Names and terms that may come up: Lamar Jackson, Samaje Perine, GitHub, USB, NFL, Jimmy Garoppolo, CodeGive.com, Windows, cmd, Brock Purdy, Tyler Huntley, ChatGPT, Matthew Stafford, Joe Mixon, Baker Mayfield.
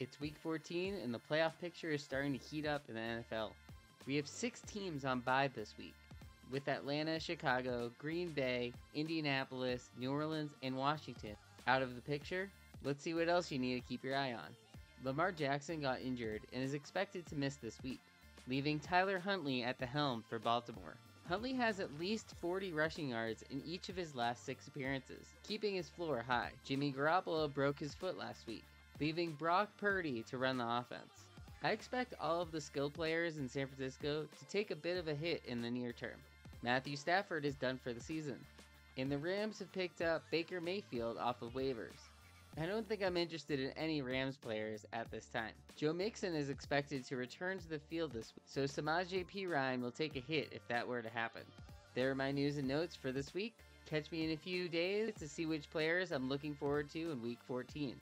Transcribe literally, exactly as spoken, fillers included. It's week fourteen, and the playoff picture is starting to heat up in the N F L. We have six teams on bye this week, with Atlanta, Chicago, Green Bay, Indianapolis, New Orleans, and Washington out of the picture. Let's see what else you need to keep your eye on. Lamar Jackson got injured and is expected to miss this week, leaving Tyler Huntley at the helm for Baltimore. Huntley has at least forty rushing yards in each of his last six appearances, keeping his floor high. Jimmy Garoppolo broke his foot last week, leaving Brock Purdy to run the offense. I expect all of the skill players in San Francisco to take a bit of a hit in the near term. Matthew Stafford is done for the season, and the Rams have picked up Baker Mayfield off of waivers. I don't think I'm interested in any Rams players at this time. Joe Mixon is expected to return to the field this week, so Samaje Perine will take a hit if that were to happen. There are my news and notes for this week. Catch me in a few days to see which players I'm looking forward to in week fourteen.